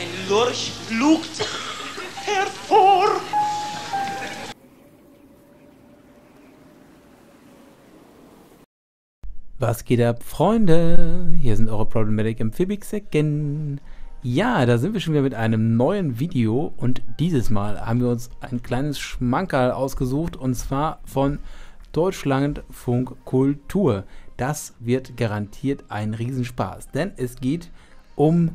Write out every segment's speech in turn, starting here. Ein Lurch lugt hervor. Was geht ab, Freunde? Hier sind eure Problematic Amphibics again. Ja, da sind wir schon wieder mit einem neuen Video und dieses Mal haben wir uns ein kleines Schmankerl ausgesucht und zwar von Deutschlandfunk Kultur. Das wird garantiert ein Riesenspaß, denn es geht um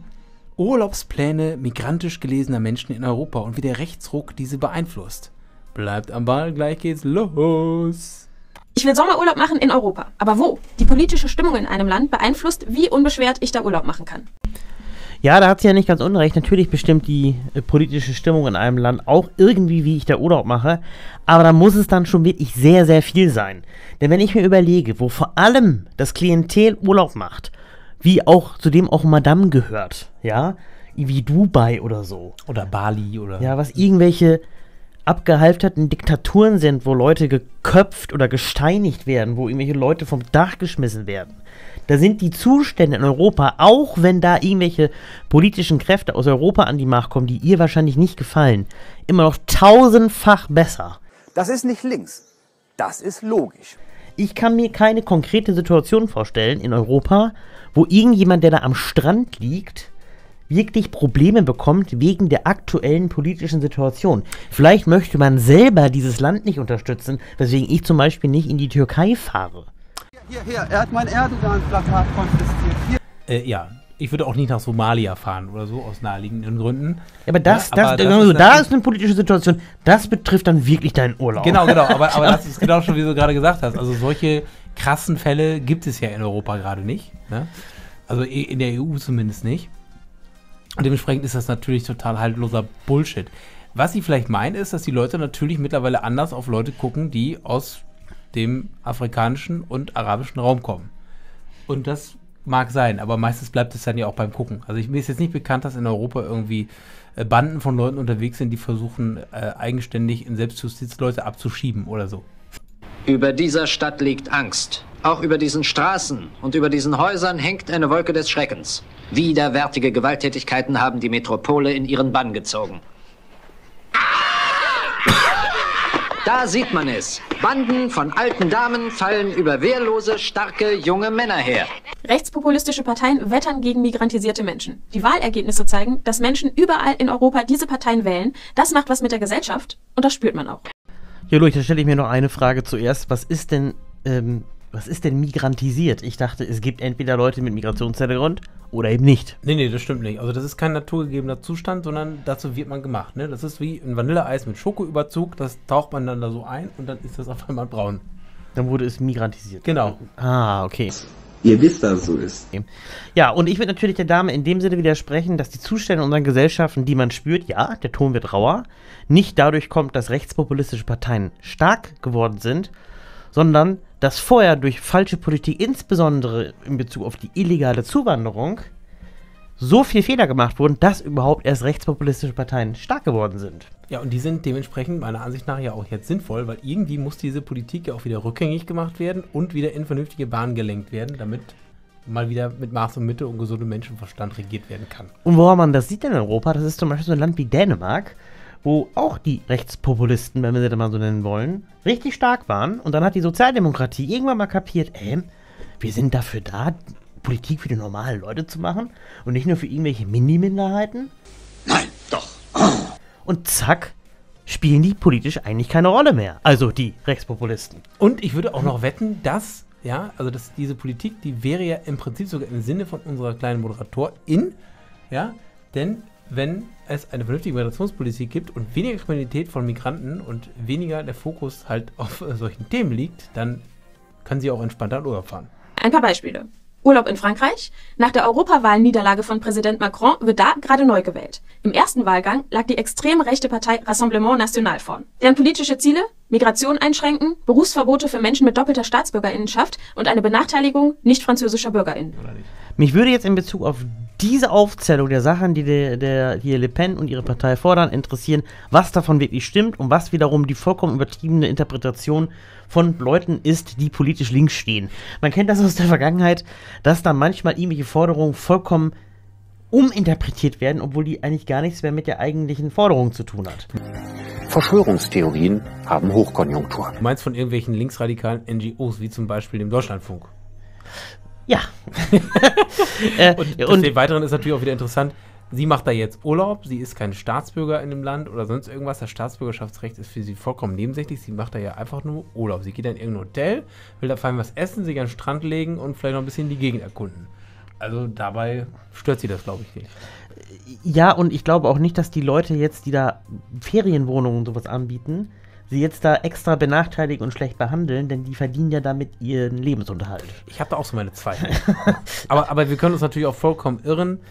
Urlaubspläne migrantisch gelesener Menschen in Europa und wie der Rechtsruck diese beeinflusst. Bleibt am Ball, gleich geht's los! Ich will Sommerurlaub machen in Europa, aber wo? Die politische Stimmung in einem Land beeinflusst, wie unbeschwert ich da Urlaub machen kann. Ja, da hat sie ja nicht ganz unrecht. Natürlich bestimmt die politische Stimmung in einem Land auch irgendwie, wie ich da Urlaub mache. Aber da muss es dann schon wirklich sehr, sehr viel sein. Denn wenn ich mir überlege, wo vor allem das Klientel Urlaub macht, wie auch, zu dem auch Madame gehört, ja, wie Dubai oder so. Oder Bali oder... Ja, was irgendwelche abgehalfterten Diktaturen sind, wo Leute geköpft oder gesteinigt werden, wo irgendwelche Leute vom Dach geschmissen werden. Da sind die Zustände in Europa, auch wenn da irgendwelche politischen Kräfte aus Europa an die Macht kommen, die ihr wahrscheinlich nicht gefallen, immer noch tausendfach besser. Das ist nicht links, das ist logisch. Ich kann mir keine konkrete Situation vorstellen in Europa, wo irgendjemand, der da am Strand liegt, wirklich Probleme bekommt wegen der aktuellen politischen Situation. Vielleicht möchte man selber dieses Land nicht unterstützen, weswegen ich zum Beispiel nicht in die Türkei fahre. Hier, er hat mein Erdogan-Plakat konfisziert. Ja, ich würde auch nicht nach Somalia fahren oder so, aus naheliegenden Gründen. Ja, aber das ist eine politische Situation, das betrifft dann wirklich deinen Urlaub. Genau, aber das ist genau schon, wie du gerade gesagt hast. Also solche krassen Fälle gibt es ja in Europa gerade nicht. Ne? Also in der EU zumindest nicht. Und dementsprechend ist das natürlich total haltloser Bullshit. Was sie vielleicht meinen, ist, dass die Leute natürlich mittlerweile anders auf Leute gucken, die aus dem afrikanischen und arabischen Raum kommen. Und das mag sein, aber meistens bleibt es dann ja auch beim Gucken. Also mir ist jetzt nicht bekannt, dass in Europa irgendwie Banden von Leuten unterwegs sind, die versuchen, eigenständig in Selbstjustiz Leute abzuschieben oder so. Über dieser Stadt liegt Angst. Auch über diesen Straßen und über diesen Häusern hängt eine Wolke des Schreckens. Widerwärtige Gewalttätigkeiten haben die Metropole in ihren Bann gezogen. Da sieht man es. Banden von alten Damen fallen über wehrlose, starke, junge Männer her. Rechtspopulistische Parteien wettern gegen migrantisierte Menschen. Die Wahlergebnisse zeigen, dass Menschen überall in Europa diese Parteien wählen. Das macht was mit der Gesellschaft und das spürt man auch. Jo, Luis, da stelle ich mir noch eine Frage zuerst. Was ist denn migrantisiert? Ich dachte, es gibt entweder Leute mit Migrationshintergrund oder eben nicht. Nee, das stimmt nicht. Also das ist kein naturgegebener Zustand, sondern dazu wird man gemacht. Ne? Das ist wie ein Vanilleeis mit Schokoüberzug, das taucht man dann da so ein und dann ist das auf einmal braun. Dann wurde es migrantisiert. Genau. Ah, okay. Ihr wisst, dass es so ist. Ja, und ich würde natürlich der Dame in dem Sinne widersprechen, dass die Zustände in unseren Gesellschaften, die man spürt, ja, der Ton wird rauer, nicht dadurch kommt, dass rechtspopulistische Parteien stark geworden sind, sondern dass vorher durch falsche Politik, insbesondere in Bezug auf die illegale Zuwanderung, so viel Fehler gemacht wurden, dass überhaupt erst rechtspopulistische Parteien stark geworden sind. Ja, und die sind dementsprechend meiner Ansicht nach ja auch jetzt sinnvoll, weil irgendwie muss diese Politik ja auch wieder rückgängig gemacht werden und wieder in vernünftige Bahnen gelenkt werden, damit mal wieder mit Maß und Mitte und gesundem Menschenverstand regiert werden kann. Und woran man das sieht in Europa, das ist zum Beispiel so ein Land wie Dänemark, wo auch die Rechtspopulisten, wenn wir sie das mal so nennen wollen, richtig stark waren. Und dann hat die Sozialdemokratie irgendwann mal kapiert, wir sind dafür da, Politik für die normalen Leute zu machen und nicht nur für irgendwelche Mini-Minderheiten. Nein, doch. Und zack, spielen die politisch eigentlich keine Rolle mehr. Also die Rechtspopulisten. Und ich würde auch noch wetten, dass, dass diese Politik, die wäre ja im Prinzip sogar im Sinne von unserer kleinen Moderatorin, ja, denn wenn es eine vernünftige Migrationspolitik gibt und weniger Kriminalität von Migranten und weniger der Fokus halt auf solchen Themen liegt, dann können sie auch entspannter in Urlaub fahren. Ein paar Beispiele. Urlaub in Frankreich. Nach der Europawahl-Niederlage von Präsident Macron wird da gerade neu gewählt. Im ersten Wahlgang lag die extrem rechte Partei Rassemblement National vorn. Deren politische Ziele? Migration einschränken, Berufsverbote für Menschen mit doppelter Staatsbürgerinnenschaft und eine Benachteiligung nicht französischer BürgerInnen. Mich würde jetzt in Bezug auf diese Aufzählung der Sachen, die hier Le Pen und ihre Partei fordern, interessieren, was davon wirklich stimmt und was wiederum die vollkommen übertriebene Interpretation von Leuten ist, die politisch links stehen. Man kennt das aus der Vergangenheit, dass da manchmal irgendwelche Forderungen vollkommen uminterpretiert werden, obwohl die eigentlich gar nichts mehr mit der eigentlichen Forderung zu tun hat. Verschwörungstheorien haben Hochkonjunktur. Du meinst von irgendwelchen linksradikalen NGOs, wie zum Beispiel dem Deutschlandfunk? Ja. Und des Weiteren ist natürlich auch wieder interessant, sie macht da jetzt Urlaub, sie ist kein Staatsbürger in dem Land oder sonst irgendwas, das Staatsbürgerschaftsrecht ist für sie vollkommen nebensächlich, sie macht da ja einfach nur Urlaub. Sie geht dann in irgendein Hotel, will da vor allem was essen, sich an den Strand legen und vielleicht noch ein bisschen die Gegend erkunden. Also dabei stört sie das, glaube ich, nicht. Ja, und ich glaube auch nicht, dass die Leute jetzt, die da Ferienwohnungen und sowas anbieten, sie jetzt da extra benachteiligen und schlecht behandeln, denn die verdienen ja damit ihren Lebensunterhalt. Ich habe da auch so meine Zweifel. aber wir können uns natürlich auch vollkommen irren.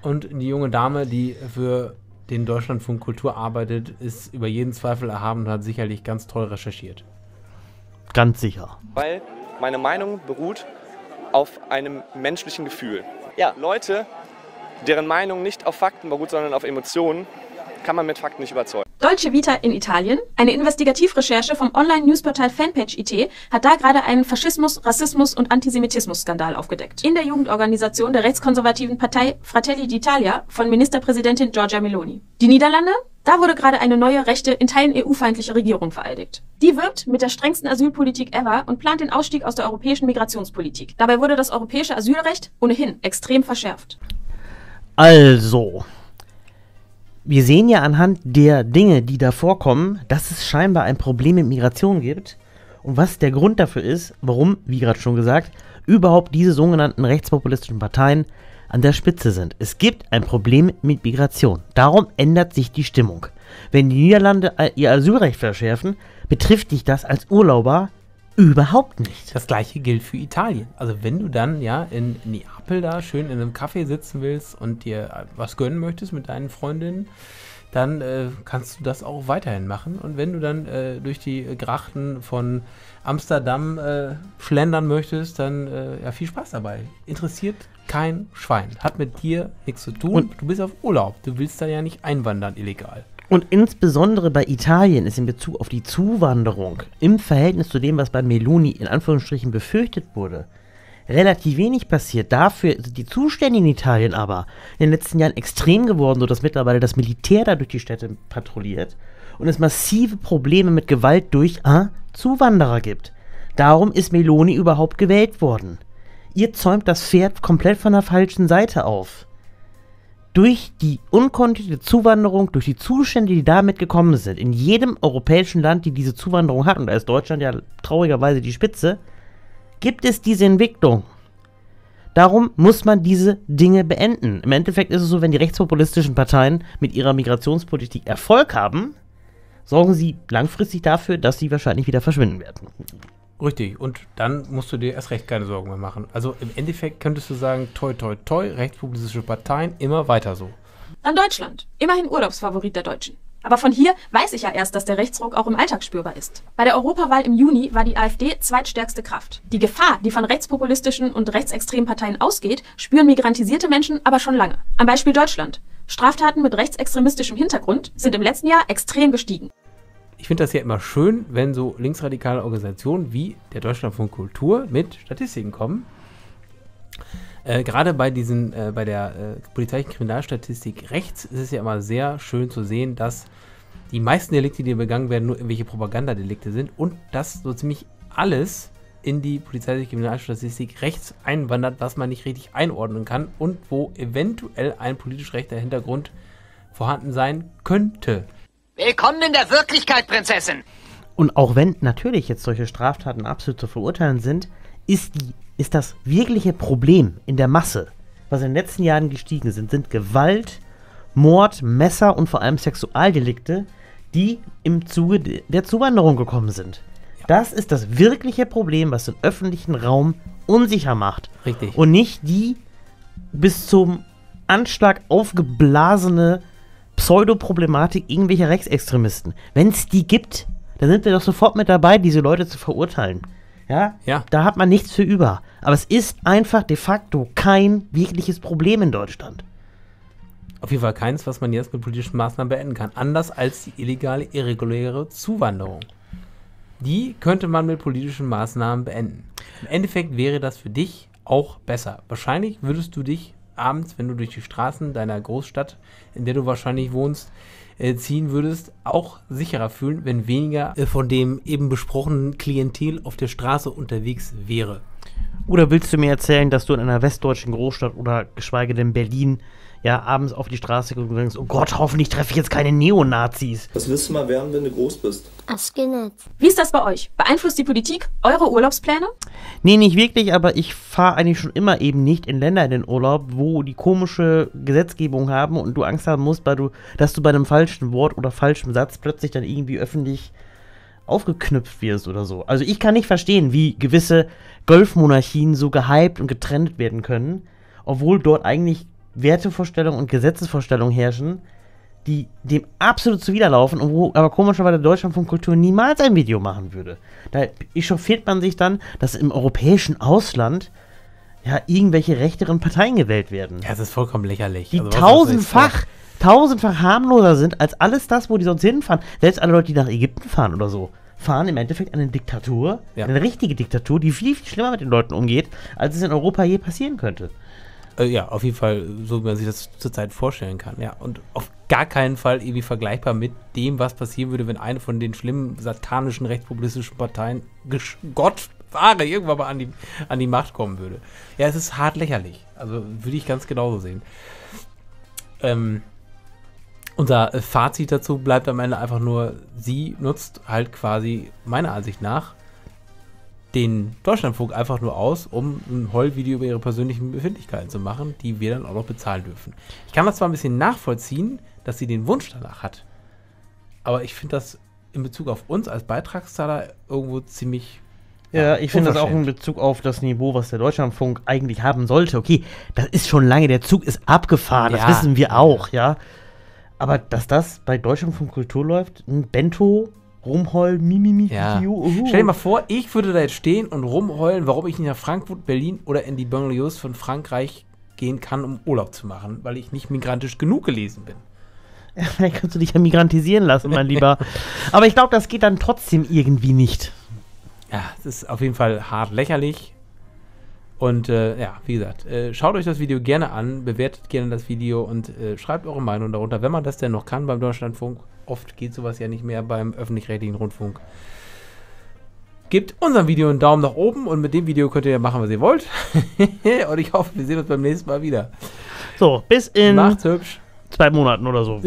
Und die junge Dame, die für den Deutschlandfunk Kultur arbeitet, ist über jeden Zweifel erhaben und hat sicherlich ganz toll recherchiert. Ganz sicher. Weil meine Meinung beruht auf einem menschlichen Gefühl. Ja, Leute, deren Meinung nicht auf Fakten beruht, sondern auf Emotionen, kann man mit Fakten nicht überzeugen. Deutsche Vita in Italien. Eine Investigativrecherche vom Online-Newsportal Fanpage IT hat da gerade einen Faschismus-, Rassismus- und Antisemitismus-Skandal aufgedeckt. In der Jugendorganisation der rechtskonservativen Partei Fratelli d'Italia von Ministerpräsidentin Giorgia Meloni. Die Niederlande? Da wurde gerade eine neue rechte, in Teilen EU-feindliche Regierung vereidigt. Die wirbt mit der strengsten Asylpolitik ever und plant den Ausstieg aus der europäischen Migrationspolitik. Dabei wurde das europäische Asylrecht ohnehin extrem verschärft. Also, wir sehen ja anhand der Dinge, die da vorkommen, dass es scheinbar ein Problem mit Migration gibt und was der Grund dafür ist, warum, wie gerade schon gesagt, überhaupt diese sogenannten rechtspopulistischen Parteien an der Spitze sind. Es gibt ein Problem mit Migration. Darum ändert sich die Stimmung. Wenn die Niederlande ihr Asylrecht verschärfen, betrifft dich das als Urlauber überhaupt nicht. Das gleiche gilt für Italien. Also wenn du dann ja in Neapel da schön in einem Café sitzen willst und dir was gönnen möchtest mit deinen Freundinnen, dann kannst du das auch weiterhin machen. Und wenn du dann durch die Grachten von Amsterdam schlendern möchtest, dann ja, viel Spaß dabei. Interessiert kein Schwein. Hat mit dir nichts zu tun. Und du bist auf Urlaub. Du willst da ja nicht einwandern illegal. Und insbesondere bei Italien ist in Bezug auf die Zuwanderung im Verhältnis zu dem, was bei Meloni in Anführungsstrichen befürchtet wurde, relativ wenig passiert. Dafür sind die Zustände in Italien aber in den letzten Jahren extrem geworden, sodass mittlerweile das Militär da durch die Städte patrouilliert und es massive Probleme mit Gewalt durch Zuwanderer gibt. Darum ist Meloni überhaupt gewählt worden. Ihr zäumt das Pferd komplett von der falschen Seite auf. Durch die unkontrollierte Zuwanderung, durch die Zustände, die damit gekommen sind, in jedem europäischen Land, die diese Zuwanderung hat, und da ist Deutschland ja traurigerweise die Spitze, gibt es diese Entwicklung. Darum muss man diese Dinge beenden. Im Endeffekt ist es so, wenn die rechtspopulistischen Parteien mit ihrer Migrationspolitik Erfolg haben, sorgen sie langfristig dafür, dass sie wahrscheinlich wieder verschwinden werden. Richtig, und dann musst du dir erst recht keine Sorgen mehr machen. Also im Endeffekt könntest du sagen, toi toi toi, rechtspopulistische Parteien, immer weiter so. Dann Deutschland, immerhin Urlaubsfavorit der Deutschen. Aber von hier weiß ich ja erst, dass der Rechtsruck auch im Alltag spürbar ist. Bei der Europawahl im Juni war die AfD zweitstärkste Kraft. Die Gefahr, die von rechtspopulistischen und rechtsextremen Parteien ausgeht, spüren migrantisierte Menschen aber schon lange. Am Beispiel Deutschland. Straftaten mit rechtsextremistischem Hintergrund sind im letzten Jahr extrem gestiegen. Ich finde das ja immer schön, wenn so linksradikale Organisationen wie der Deutschlandfunk Kultur mit Statistiken kommen. Gerade bei der polizeilichen Kriminalstatistik rechts ist es ja immer sehr schön zu sehen, dass die meisten Delikte, die begangen werden, nur irgendwelche Propagandadelikte sind und dass so ziemlich alles in die polizeiliche Kriminalstatistik rechts einwandert, was man nicht richtig einordnen kann und wo eventuell ein politisch rechter Hintergrund vorhanden sein könnte. Willkommen in der Wirklichkeit, Prinzessin! Und auch wenn natürlich jetzt solche Straftaten absolut zu verurteilen sind, ist das wirkliche Problem in der Masse, was in den letzten Jahren gestiegen sind, sind Gewalt, Mord, Messer und vor allem Sexualdelikte, die im Zuge der Zuwanderung gekommen sind. Ja. Das ist das wirkliche Problem, was den öffentlichen Raum unsicher macht. Richtig. Und nicht die bis zum Anschlag aufgeblasene Pseudoproblematik irgendwelcher Rechtsextremisten. Wenn es die gibt, dann sind wir doch sofort mit dabei, diese Leute zu verurteilen. Ja? Ja. Da hat man nichts für über. Aber es ist einfach de facto kein wirkliches Problem in Deutschland. Auf jeden Fall keins, was man jetzt mit politischen Maßnahmen beenden kann. Anders als die illegale, irreguläre Zuwanderung. Die könnte man mit politischen Maßnahmen beenden. Im Endeffekt wäre das für dich auch besser. Wahrscheinlich würdest du dich abends, wenn du durch die Straßen deiner Großstadt, in der du wahrscheinlich wohnst, ziehen würdest, auch sicherer fühlen, wenn weniger von dem eben besprochenen Klientel auf der Straße unterwegs wäre. Oder willst du mir erzählen, dass du in einer westdeutschen Großstadt oder geschweige denn Berlin ja abends auf die Straße guckst und denkst, oh Gott, hoffentlich treffe ich jetzt keine Neonazis. Das wirst du mal werden, wenn du groß bist. Wie ist das bei euch? Beeinflusst die Politik eure Urlaubspläne? Nee, nicht wirklich, aber ich fahre eigentlich schon immer eben nicht in Länder in den Urlaub, wo die komische Gesetzgebung haben und du Angst haben musst, weil dass du bei einem falschen Wort oder falschem Satz plötzlich dann irgendwie öffentlich aufgeknüpft wirst oder so. Also ich kann nicht verstehen, wie gewisse Golfmonarchien so gehypt und getrennt werden können, obwohl dort eigentlich Wertevorstellungen und Gesetzesvorstellungen herrschen, die dem absolut zuwiderlaufen und wo aber komischerweise Deutschlandfunk Kultur niemals ein Video machen würde. Da echauffiert man sich dann, dass im europäischen Ausland ja irgendwelche rechteren Parteien gewählt werden. Ja, das ist vollkommen lächerlich. Die also, tausendfach harmloser sind als alles das, wo die sonst hinfahren. Selbst alle Leute, die nach Ägypten fahren oder so, fahren im Endeffekt eine Diktatur, ja, eine richtige Diktatur, die viel, viel schlimmer mit den Leuten umgeht, als es in Europa je passieren könnte. Ja, auf jeden Fall, so wie man sich das zurzeit vorstellen kann, ja. Und auf gar keinen Fall irgendwie vergleichbar mit dem, was passieren würde, wenn eine von den schlimmen, satanischen, rechtspopulistischen Parteien, Gott wahre, irgendwann mal an die Macht kommen würde. Ja, es ist hart lächerlich. Also würde ich ganz genauso sehen. Unser Fazit dazu bleibt am Ende einfach nur, sie nutzt halt quasi, meiner Ansicht nach, den Deutschlandfunk einfach nur aus, um ein Heulvideo über ihre persönlichen Befindlichkeiten zu machen, die wir dann auch noch bezahlen dürfen. Ich kann das zwar ein bisschen nachvollziehen, dass sie den Wunsch danach hat, aber ich finde das in Bezug auf uns als Beitragszahler irgendwo ziemlich... Ja, ich finde das auch in Bezug auf das Niveau, was der Deutschlandfunk eigentlich haben sollte. Okay, das ist schon lange, der Zug ist abgefahren, ja, das wissen wir auch, ja. Aber dass das bei Deutschlandfunk Kultur läuft, ein Bento... Rumheulen, Mimimi, ja. Stell dir mal vor, ich würde da jetzt stehen und rumheulen, warum ich nicht nach Frankfurt, Berlin oder in die Banlieues von Frankreich gehen kann, um Urlaub zu machen, weil ich nicht migrantisch genug gelesen bin. Ja, vielleicht kannst du dich ja migrantisieren lassen, mein Lieber. Aber ich glaube, das geht dann trotzdem irgendwie nicht. Ja, es ist auf jeden Fall hart lächerlich. Und ja, wie gesagt, schaut euch das Video gerne an, bewertet gerne das Video und schreibt eure Meinung darunter, wenn man das denn noch kann beim Deutschlandfunk. Oft geht sowas ja nicht mehr beim öffentlich-rechtlichen Rundfunk. Gebt unserem Video einen Daumen nach oben und mit dem Video könnt ihr ja machen, was ihr wollt. Und ich hoffe, wir sehen uns beim nächsten Mal wieder. So, bis in 2 Monaten oder so.